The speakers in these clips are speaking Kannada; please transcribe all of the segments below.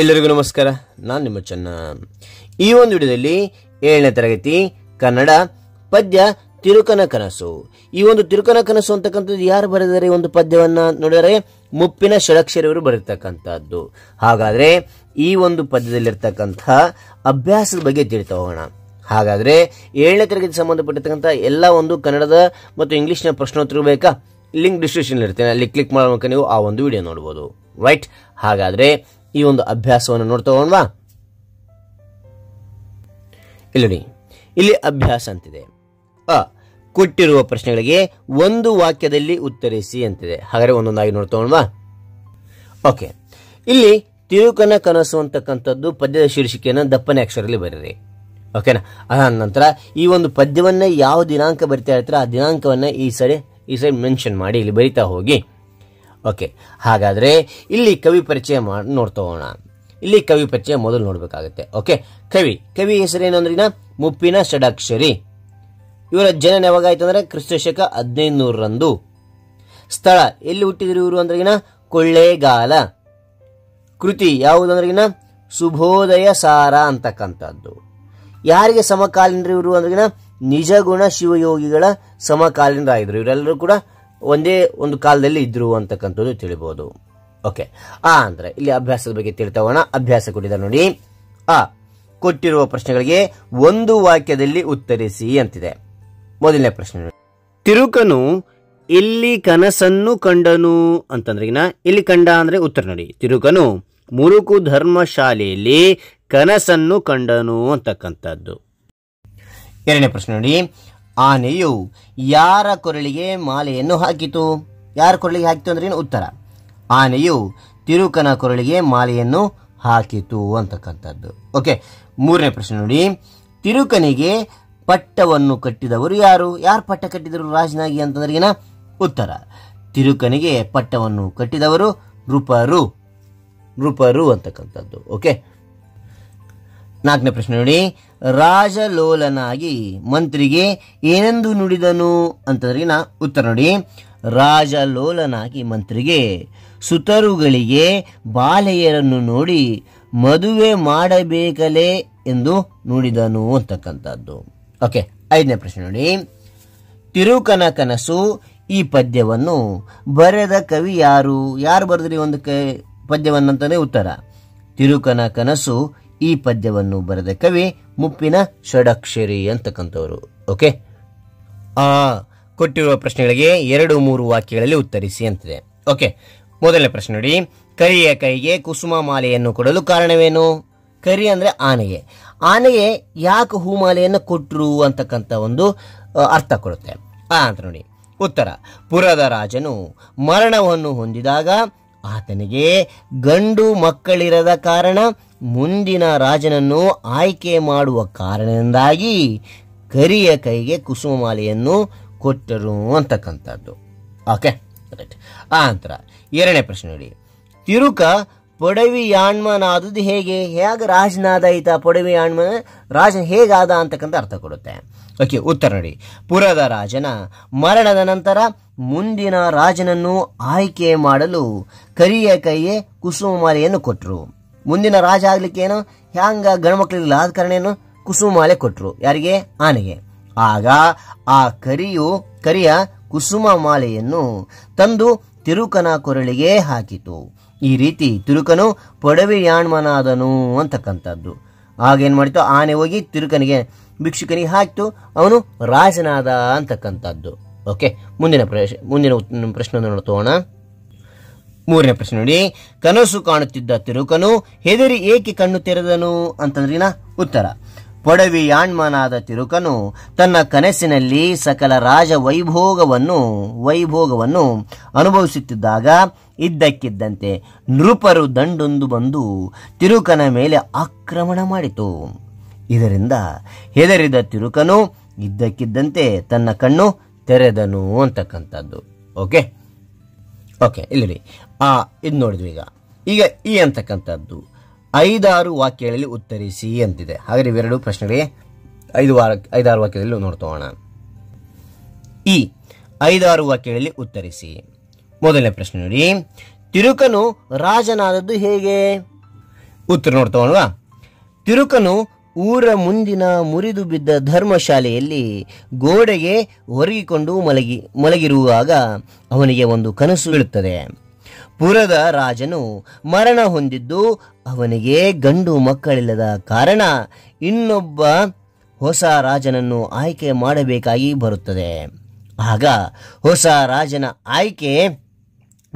ಎಲ್ಲರಿಗೂ ನಮಸ್ಕಾರ. ನಾನು ನಿಮ್ಮ ಚೆನ್ನ. ಈ ಒಂದು ವಿಡಿಯೋದಲ್ಲಿ 7ನೇ ತರಗತಿ ಕನ್ನಡ ಪದ್ಯ ತಿರುಕನ ಕನಸು. ಈ ಒಂದು ತಿರುಕನ ಕನಸು ಅಂತಕ್ಕಂಥದ್ದು ಯಾರು ಬರೆದರೆ ಒಂದು ಪದ್ಯವನ್ನು ನೋಡಿದರೆ ಮುಪ್ಪಿನ ಷಡಕ್ಷರವರು ಬರೆತಕ್ಕಂಥದ್ದು. ಹಾಗಾದರೆ ಈ ಒಂದು ಪದ್ಯದಲ್ಲಿರ್ತಕ್ಕಂತಹ ಅಭ್ಯಾಸದ ಬಗ್ಗೆ ತಿಳಿತಾ ಹೋಗೋಣ. ಹಾಗಾದರೆ 7ನೇ ತರಗತಿ ಸಂಬಂಧಪಟ್ಟಿರ್ತಕ್ಕಂಥ ಎಲ್ಲ ಒಂದು ಕನ್ನಡದ ಮತ್ತು ಇಂಗ್ಲೀಷ್ನ ಪ್ರಶ್ನೋತ್ತರ ಬೇಕಾ, ಲಿಂಕ್ ಡಿಸ್ಕ್ರಿಪ್ಷನ್ ಇರ್ತೇನೆ, ಅಲ್ಲಿ ಕ್ಲಿಕ್ ಮಾಡೋ ಮೂಲಕ ನೀವು ಆ ಒಂದು ವಿಡಿಯೋ ನೋಡ್ಬೋದು. ರೈಟ್, ಹಾಗಾದರೆ ಈ ಒಂದು ಅಭ್ಯಾಸವನ್ನು ನೋಡ್ತಾ ಹೋಗೋಣ. ಇಲ್ಲಿ ಅಭ್ಯಾಸ ಅಂತಿದೆ. ಅ, ಕೊಟ್ಟಿರುವ ಪ್ರಶ್ನೆಗಳಿಗೆ ಒಂದು ವಾಕ್ಯದಲ್ಲಿ ಉತ್ತರಿಸಿ ಅಂತಿದೆ. ಹಾಗಾದ್ರೆ ಒಂದೊಂದಾಗಿ ನೋಡ್ತಾ ಹೋಗೋಣ. ಓಕೆ, ಇಲ್ಲಿ ತಿರುಕನ ಕನಸು ಅಂತಕ್ಕಂಥದ್ದು ಪದ್ಯದ ಶೀರ್ಷಿಕೆಯನ್ನು ದಪ್ಪನೆ ಅಕ್ಷರದಲ್ಲಿ ಬರೀರಿ. ಓಕೆನಾ? ಅದಾದ ನಂತರ ಈ ಒಂದು ಪದ್ಯವನ್ನ ಯಾವ ದಿನಾಂಕ ಬರಿತಾ ಇರ್ತೀರ ಆ ದಿನಾಂಕವನ್ನ ಈ ಸರಿ ಮೆನ್ಷನ್ ಮಾಡಿ ಇಲ್ಲಿ ಬರಿತಾ ಹೋಗಿ. ಓಕೆ, ಹಾಗಾದರೆ ಇಲ್ಲಿ ಕವಿ ಪರಿಚಯ ಮಾಡಿ ನೋಡ್ತಾ ಹೋಗೋಣ. ಇಲ್ಲಿ ಕವಿ ಪರಿಚಯ ಮೊದಲು ನೋಡಬೇಕಾಗುತ್ತೆ. ಓಕೆ, ಕವಿ ಹೆಸರೇನು ಅಂದ್ರೆ ಮುಪ್ಪಿನ ಷಡಾಕ್ಷರಿ. ಇವರ ಜನನ ಯಾವಾಗಾಯ್ತು ಅಂದ್ರೆ ಕ್ರಿಸ್ತಶಕ 1500ರಂದು. ಸ್ಥಳ ಎಲ್ಲಿ ಹುಟ್ಟಿದ್ರು ಇವರು ಅಂದ್ರೆಗಿನ ಕೊಳ್ಳೇಗಾಲ. ಕೃತಿ ಯಾವುದಂದ್ರೆಗಿನ ಸುಭೋದಯ ಸಾರ ಅಂತಕ್ಕಂಥದ್ದು. ಯಾರಿಗೆ ಸಮಕಾಲೀನರು ಇವರು ಅಂದ್ರೆಗಿನ ನಿಜಗುಣ ಶಿವಯೋಗಿಗಳ ಸಮಕಾಲೀನರಾಗಿದ್ರು. ಇವರೆಲ್ಲರೂ ಕೂಡ ಒಂದೇ ಒಂದು ಕಾಲದಲ್ಲಿ ಇದ್ರು ಅಂತಕ್ಕಂಥದ್ದು ತಿಳಿಬಹುದು. ಓಕೆ, ಆ ಅಂದ್ರೆ ಇಲ್ಲಿ ಅಭ್ಯಾಸದ ಬಗ್ಗೆ ತಿಳಿತಾ ಹೋಗೋಣ. ಅಭ್ಯಾಸ ಕೊಟ್ಟಿದ್ದಾರೆ ನೋಡಿ. ಆ, ಕೊಟ್ಟಿರುವ ಪ್ರಶ್ನೆಗಳಿಗೆ ಒಂದು ವಾಕ್ಯದಲ್ಲಿ ಉತ್ತರಿಸಿ ಅಂತಿದೆ. ಮೊದಲನೇ ಪ್ರಶ್ನೆ, ತಿರುಕನು ಎಲ್ಲಿ ಕನಸನ್ನು ಕಂಡನು ಅಂತಂದ್ರೆ ಇಲ್ಲಿ ಕಂಡ ಅಂದ್ರೆ ಉತ್ತರ ನೋಡಿ. ತಿರುಕನು ಮುರುಕು ಧರ್ಮ ಶಾಲೆಯಲ್ಲಿ ಕನಸನ್ನು ಕಂಡನು ಅಂತಕ್ಕಂಥದ್ದು. ಎರಡನೇ ಪ್ರಶ್ನೆ ನೋಡಿ, ಆನೆಯು ಯಾರ ಕೊರಳಿಗೆ ಮಾಲೆಯನ್ನು ಹಾಕಿತು? ಯಾರ ಕೊರಳಿಗೆ ಹಾಕಿತು ಅಂದ್ರೆ ಉತ್ತರ ಆನೆಯು ತಿರುಕನ ಕೊರಳಿಗೆ ಮಾಲೆಯನ್ನು ಹಾಕಿತು ಅಂತಕ್ಕಂಥದ್ದು. ಓಕೆ, ಮೂರನೇ ಪ್ರಶ್ನೆ ನೋಡಿ, ತಿರುಕನಿಗೆ ಪಟ್ಟವನ್ನು ಕಟ್ಟಿದವರು ಯಾರು? ಯಾರು ಪಟ್ಟ ಕಟ್ಟಿದರು ರಾಜನಾಗಿ ಅಂತಂದ್ರಿಗಿನ ಉತ್ತರ ತಿರುಕನಿಗೆ ಪಟ್ಟವನ್ನು ಕಟ್ಟಿದವರು ನೃಪರು ಅಂತಕ್ಕಂಥದ್ದು. ಓಕೆ, ನಾಲ್ಕನೇ ಪ್ರಶ್ನೆ ನೋಡಿ, ರಾಜಲೋಲನಾಗಿ ಮಂತ್ರಿಗೆ ಏನೆಂದು ನುಡಿದನು ಅಂತಂದ್ರಿಗಿನ ಉತ್ತರ ನೋಡಿ. ರಾಜಲೋಲನಾಗಿ ಮಂತ್ರಿಗೆ ಸುತರುಗಳಿಗೆ ಬಾಲೆಯರನ್ನು ನೋಡಿ ಮದುವೆ ಮಾಡಬೇಕಲೇ ಎಂದು ನುಡಿದನು ಅಂತಕ್ಕಂಥದ್ದು. ಓಕೆ, ಐದನೇ ಪ್ರಶ್ನೆ ನೋಡಿ, ತಿರುಕನ ಕನಸು ಈ ಪದ್ಯವನ್ನು ಬರೆದ ಕವಿ ಯಾರು? ಯಾರು ಬರೆದ್ರಿ ಒಂದು ಪದ್ಯವನ್ನು ಅಂತಾನೆ ಉತ್ತರ ತಿರುಕನ ಕನಸು ಈ ಪದ್ಯವನ್ನು ಬರೆದ ಕವಿ ಮುಪ್ಪಿನ ಷಡಕ್ಷರಿ ಅಂತಕ್ಕಂಥವ್ರು. ಓಕೆ, ಆ ಕೊಟ್ಟಿರುವ ಪ್ರಶ್ನೆಗಳಿಗೆ 2-3 ವಾಕ್ಯಗಳಲ್ಲಿ ಉತ್ತರಿಸಿ ಅಂತಿದೆ. ಓಕೆ, ಮೊದಲನೇ ಪ್ರಶ್ನೆ ನೋಡಿ, ಕರಿಯ ಕೈಗೆ ಕುಸುಮ ಮಾಲೆಯನ್ನು ಕೊಡಲು ಕಾರಣವೇನು? ಕರಿ ಅಂದರೆ ಆನೆಗೆ ಯಾಕೆ ಹೂಮಾಲೆಯನ್ನು ಕೊಟ್ಟರು ಅಂತಕ್ಕಂಥ ಒಂದು ಅರ್ಥ ಕೊಡುತ್ತೆ. ಆ ಅಂತ ನೋಡಿ ಉತ್ತರ, ಪುರದ ರಾಜನು ಮರಣವನ್ನು ಹೊಂದಿದಾಗ ಆತನಿಗೆ ಗಂಡು ಮಕ್ಕಳಿರದ ಕಾರಣ ಮುಂದಿನ ರಾಜನನ್ನು ಆಯ್ಕೆ ಮಾಡುವ ಕಾರಣದಿಂದಾಗಿ ಕರಿಯ ಕೈಗೆ ಕುಸುಮ ಮಾಲೆಯನ್ನು ಕೊಟ್ಟರು ಅಂತಕ್ಕಂಥದ್ದು. Okay, right. ಆ ನಂತರ ಎರಡನೇ ಪ್ರಶ್ನೆ ನೋಡಿ, ತಿರುಕ ಪೊಡವಿಯಾಣ್ಮನಾದದ್ದು ಹೇಗೆ? ರಾಜನಾದ ಈತ ಪೊಡವಿಯಾಣ್ಮ ರಾಜ ಹೇಗಾದ ಅಂತಕ್ಕಂಥ ಅರ್ಥ ಕೊಡುತ್ತೆ. ಓಕೆ, ಉತ್ತರ ನೋಡಿ, ಪುರದ ರಾಜನ ಮರಣದ ನಂತರ ಮುಂದಿನ ರಾಜನನ್ನು ಆಯ್ಕೆ ಮಾಡಲು ಕರಿಯ ಕೈಯೇ ಕುಸುಮ ಮಾಲೆಯನ್ನು ಕೊಟ್ಟರು. ಮುಂದಿನ ರಾಜ ಆಗ್ಲಿಕ್ಕೆ ಏನೋ ಹ್ಯಾಂಗ ಗಣಮಕ್ಕಳಿಲ್ಲ, ಆದ ಕಾರಣ ಏನು ಕುಸುಮ ಮಾಲೆ ಕೊಟ್ಟರು. ಯಾರಿಗೆ? ಆನೆಗೆ. ಆಗ ಆ ಕರಿಯ ಕುಸುಮ ಮಾಲೆಯನ್ನು ತಂದು ತಿರುಕನ ಕೊರಳಿಗೆ ಹಾಕಿತು. ಈ ರೀತಿ ತಿರುಕನು ಪೊಡವೆಯಾಣ್ಮನಾದನು ಅಂತಕ್ಕಂಥದ್ದು. ಆಗೇನ್ ಮಾಡಿತು? ಆನೆ ಹೋಗಿ ತಿರುಕನಿಗೆ ಭಿಕ್ಷುಕನಿಗೆ ಹಾಕಿತು, ಅವನು ರಾಜನಾದ ಅಂತಕ್ಕಂಥದ್ದು. ಓಕೆ, ಮುಂದಿನ ಪ್ರಶ್ನೆಯನ್ನು ನೋಡ್ತೋಣ. ಮೂರನೇ ಪ್ರಶ್ನೆ ನೋಡಿ, ಕನಸು ಕಾಣುತ್ತಿದ್ದ ತಿರುಕನು ಹೆದರಿ ಏಕೆ ಕಣ್ಣು ತೆರೆದನು ಅಂತಂದ್ರಿನ ಉತ್ತರ ಪೊಡವಿಯಾಣ್ಮನಾದ ತಿರುಕನು ತನ್ನ ಕನಸಿನಲ್ಲಿ ಸಕಲ ರಾಜ ವೈಭೋಗವನ್ನು ಅನುಭವಿಸುತ್ತಿದ್ದಾಗ ಇದ್ದಕ್ಕಿದ್ದಂತೆ ನೃಪರು ದಂಡೊಂದು ಬಂದು ತಿರುಕನ ಮೇಲೆ ಆಕ್ರಮಣ ಮಾಡಿತು. ಇದರಿಂದ ಹೆದರಿದ ತಿರುಕನು ಇದ್ದಕ್ಕಿದ್ದಂತೆ ತನ್ನ ಕಣ್ಣು ತೆರೆದನು ಅಂತಕ್ಕಂಥದ್ದು. ಓಕೆ ಓಕೆ ಇಲ್ಲಿ ಇದು ನೋಡಿದ್ವಿ. ಈಗ ಈ ಅಂತಕ್ಕಂಥದ್ದು 5-6 ವಾಕ್ಯಗಳಲ್ಲಿ ಉತ್ತರಿಸಿ ಅಂತಿದೆ. ಹಾಗೆ ಇವೆರಡು ಪ್ರಶ್ನೆಗಳಿಗೆ 5-6 ವಾಕ್ಯದಲ್ಲಿ ನೋಡ್ತೋಣ. ಈ 5-6 ವಾಕ್ಯಗಳಲ್ಲಿ ಉತ್ತರಿಸಿ. ಮೊದಲನೇ ಪ್ರಶ್ನೆ ನೋಡಿ, ತಿರುಕನು ರಾಜನಾದದ್ದು ಹೇಗೆ? ಉತ್ತರ ನೋಡ್ತಾವಲ್ವಾ. ತಿರುಕನು ಊರ ಮುಂದಿನ ಮುರಿದು ಬಿದ್ದ ಧರ್ಮಶಾಲೆಯಲ್ಲಿ ಗೋಡೆಗೆ ಒರಗಿಕೊಂಡು ಮಲಗಿರುವಾಗ ಅವನಿಗೆ ಒಂದು ಕನಸು ಬೀಳುತ್ತದೆ. ಪುರದ ರಾಜನು ಮರಣ ಹೊಂದಿದ್ದು, ಅವನಿಗೆ ಗಂಡು ಮಕ್ಕಳಿಲ್ಲದ ಕಾರಣ ಇನ್ನೊಬ್ಬ ಹೊಸ ರಾಜನನ್ನು ಆಯ್ಕೆ ಮಾಡಬೇಕಾಗಿ ಬರುತ್ತದೆ. ಆಗ ಹೊಸ ರಾಜನ ಆಯ್ಕೆ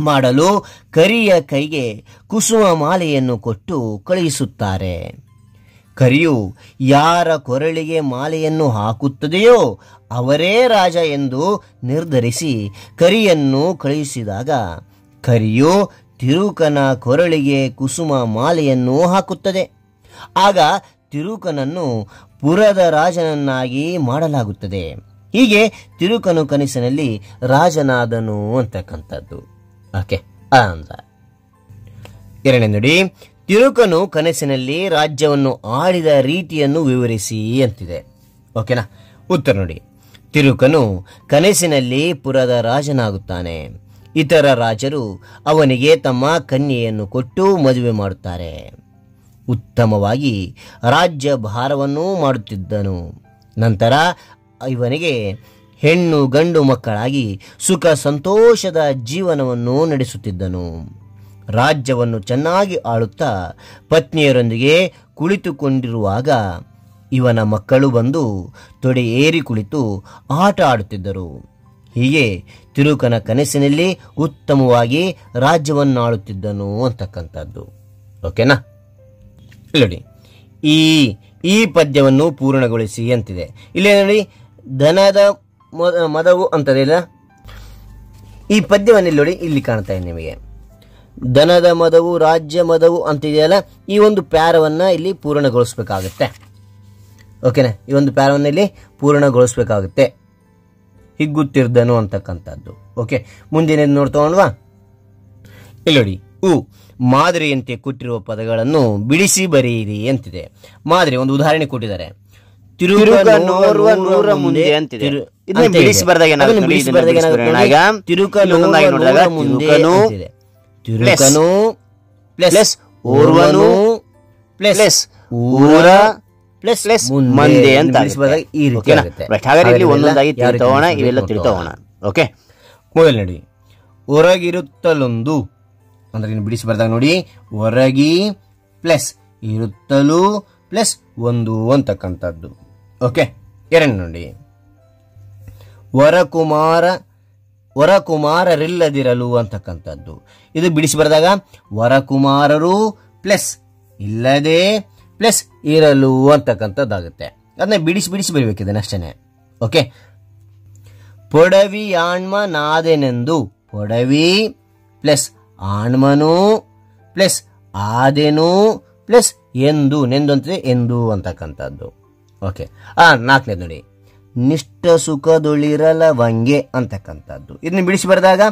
ಮಾಡಲು ಕರಿಯ ಕೈಗೆ ಕುಸುಮ ಮಾಲೆಯನ್ನು ಕೊಟ್ಟು ಕಳುಹಿಸುತ್ತಾರೆ. ಕರಿಯು ಯಾರ ಕೊರಳಿಗೆ ಮಾಲೆಯನ್ನು ಹಾಕುತ್ತದೆಯೋ ಅವರೇ ರಾಜ ಎಂದು ನಿರ್ಧರಿಸಿ ಕರಿಯನ್ನು ಕಳುಹಿಸಿದಾಗ ಕರಿಯು ತಿರುಕನ ಕೊರಳಿಗೆ ಕುಸುಮ ಮಾಲೆಯನ್ನು ಹಾಕುತ್ತದೆ. ಆಗ ತಿರುಕನನ್ನು ಪುರದ ರಾಜನನ್ನಾಗಿ ಮಾಡಲಾಗುತ್ತದೆ. ಹೀಗೆ ತಿರುಕನು ಕನಸಿನಲ್ಲಿ ರಾಜನಾದನು ಅಂತಕ್ಕಂಥದ್ದು. ಓಕೆ, ಆನಂದ. ಎರಡನೇ ನುಡಿ, ತಿರುಕನು ಕನಸಿನಲ್ಲಿ ರಾಜ್ಯವನ್ನು ಆಳಿದ ರೀತಿಯನ್ನು ವಿವರಿಸಿ ಅಂತಿದೆ. ಓಕೆನಾ, ಉತ್ತರ ನುಡಿ. ತಿರುಕನು ಕನಸಿನಲ್ಲಿ ಪುರದ ರಾಜನಾಗುತ್ತಾನೆ. ಇತರ ರಾಜರು ಅವನಿಗೆ ತಮ್ಮ ಕನ್ಯೆಯನ್ನು ಕೊಟ್ಟು ಮದುವೆ ಮಾಡುತ್ತಾರೆ. ಉತ್ತಮವಾಗಿ ರಾಜ್ಯ ಭಾರವನ್ನು ಮಾಡುತ್ತಿದ್ದನು. ನಂತರ ಇವನಿಗೆ ಹೆಣ್ಣು ಗಂಡು ಮಕ್ಕಳಾಗಿ ಸುಖ ಸಂತೋಷದ ಜೀವನವನ್ನು ನಡೆಸುತ್ತಿದ್ದನು. ರಾಜ್ಯವನ್ನು ಚೆನ್ನಾಗಿ ಆಳುತ್ತಾ ಪತ್ನಿಯರೊಂದಿಗೆ ಕುಳಿತುಕೊಂಡಿರುವಾಗ ಇವನ ಮಕ್ಕಳು ಬಂದು ತೊಡೆ ಏರಿ ಕುಳಿತು ಆಟ ಆಡುತ್ತಿದ್ದರು. ಹೀಗೆ ತಿರುಕನ ಕನಸಿನಲ್ಲಿ ಉತ್ತಮವಾಗಿ ರಾಜ್ಯವನ್ನಾಳುತ್ತಿದ್ದನು ಅಂತಕ್ಕಂಥದ್ದು. ಓಕೆನಾ. ನೋಡಿ, ಈ ಈ ಪದ್ಯವನ್ನು ಪೂರ್ಣಗೊಳಿಸಿ ಅಂತಿದೆ. ಇಲ್ಲೇ ನೋಡಿ, ಧನದ ಮದವು ಅಂತದೆ ಇಲ್ಲ, ಈ ಪದ್ಯವನ್ನು ಇಲ್ಲಿ ನೋಡಿ, ಇಲ್ಲಿ ಕಾಣ್ತಾ ಇದೆ ನಿಮಗೆ. ಧನದ ಮದವು, ರಾಜ್ಯ ಮದವು ಅಂತಿದೆಯಲ್ಲ, ಈ ಒಂದು ಪ್ಯಾರವನ್ನು ಇಲ್ಲಿ ಪೂರ್ಣಗೊಳಿಸಬೇಕಾಗುತ್ತೆ. ಓಕೆನಾ, ಈ ಒಂದು ಪ್ಯಾರವನ್ನು ಇಲ್ಲಿ ಪೂರ್ಣಗೊಳಿಸಬೇಕಾಗುತ್ತೆ. ಹಿಗ್ಗುತ್ತಿರ್ದನು ಅಂತಕ್ಕಂಥದ್ದು. ಓಕೆ, ಮುಂದಿನ ನೋಡ್ತೋಣವಾ. ಇಲ್ಲಿ ನೋಡಿ, ಮಾದರಿಯಂತೆ ಕೊಟ್ಟಿರುವ ಪದಗಳನ್ನು ಬಿಡಿಸಿ ಬರೆಯಿರಿ ಅಂತಿದೆ. ಮಾದರಿ ಒಂದು ಉದಾಹರಣೆ ಕೊಟ್ಟಿದ್ದಾರೆ. ತಿರುಕನು ಪ್ಲಸ್ ಓರ್ವನು ಪ್ಲಸ್ ಊರ ಪ್ಲಸ್ ಮಂದೆ ಅಂತ ಈ ರೀತಿ ಆಗುತ್ತೆ. ನೋಡಿ, ಹೊರಗಿರುತ್ತಲೊಂದು ಅಂದ್ರೆ ಬಿಡಿಸಿ ಬರ್ದಾಗ ನೋಡಿ, ಹೊರಗಿ ಪ್ಲಸ್ ಇರುತ್ತಲೂ ಪ್ಲಸ್ ಒಂದು ಅಂತಕ್ಕಂಥದ್ದು. ಓಕೆ, ಎರಡು ನೋಡಿ, ವರಕುಮಾರರಿಲ್ಲದಿರಲು ಅಂತಕ್ಕಂಥದ್ದು. ಇದು ಬಿಡಿಸಿ ಬರೆದಾಗ ವರಕುಮಾರರು ಪ್ಲಸ್ ಇಲ್ಲದೆ ಪ್ಲಸ್ ಇರಲು ಅಂತಕ್ಕಂಥದ್ದಾಗುತ್ತೆ. ಅದನ್ನ ಬಿಡಿಸಿ ಬರೀಬೇಕಿದೆ ಅಷ್ಟೇನೆ. ಓಕೆ, ಪೊಡವಿ ಆಣ್ಮ ನಾದೆನೆಂದು, ಪೊಡವಿ ಪ್ಲಸ್ ಆಣ್ಮನು ಪ್ಲಸ್ ಆದೇನು ಪ್ಲಸ್ ಎಂದು, ನೆಂದಂತೆ ಎಂದು ಅಂತಕ್ಕಂಥದ್ದು. ಓಕೆ, ನಾಲ್ಕನೇದು ನೋಡಿ, ನಿಷ್ಠ ಸುಖದೊಳಿರಲವಂಗೆ ಅಂತಕ್ಕಂಥದ್ದು. ಇದನ್ನ ಬಿಡಿಸಿ ಬರೆದಾಗ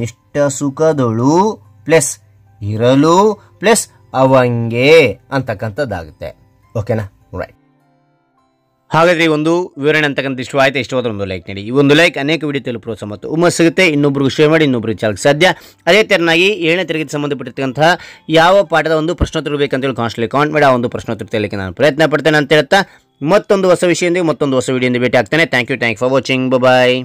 ನಿಷ್ಠ ಸುಖದೊಳು ಪ್ಲಸ್ ಇರಲು ಪ್ಲಸ್ ಅವಂಗೆ ಅಂತಕ್ಕಂಥದ್ದಾಗುತ್ತೆ. ಓಕೆನಾ, ರೈಟ್. ಹಾಗಾದರೆ ಈ ಒಂದು ವಿವರಣೆ ಅಂತಕ್ಕಂಥ ಇಷ್ಟವಾಯಿತು. ಇಷ್ಟವಾದ ಒಂದು ಲೈಕ್ ನೀಡಿ. ಈ ಒಂದು ಲೈಕ್ ಅನೇಕ ವಿಡಿಯೋ ತಿಳಿಯಲು ಪ್ರೋತ್ಸಾಹ ಮತ್ತು ಉಮ್ಮಸ್ ಸಿಗುತ್ತೆ. ಇನ್ನೊಬ್ಬರು ಶೇರ್ ಮಾಡಿ, ಇನ್ನೊಬ್ಬರು ಚಾನಲ್ಗೆ ಸಾಧ್ಯ. ಅದೇ ತೆರನಾಗಿ 7ನೇ ತರಗತಿ ಸಂಬಂಧಪಟ್ಟಿರ್ತಕ್ಕಂತಹ ಯಾವ ಪಾಠದ ಒಂದು ಪ್ರಶ್ನೋತ್ತರ ಬೇಕಂತೇಳಿ ಕಾನ್ಸ್ಟೆಂಟ್ಲಿ ಕಾಮೆಂಟ್ ಮಾಡಿ, ಆ ಒಂದು ಪ್ರಶ್ನೋತ್ತರ ತೆರಲಿಕ್ಕೆ ನಾನು ಪ್ರಯತ್ನ ಪಡ್ತೇನೆ ಅಂತ ಹೇಳ್ತಾ, ಮತ್ತೊಂದು ಹೊಸ ವಿಷಯದಿಂದ ಮತ್ತೊಂದು ಹೊಸ ವಿಡಿಯೋದಿಂದ ಭೇಟಿ ಆಗ್ತೇನೆ. Thank you for watching. Bye.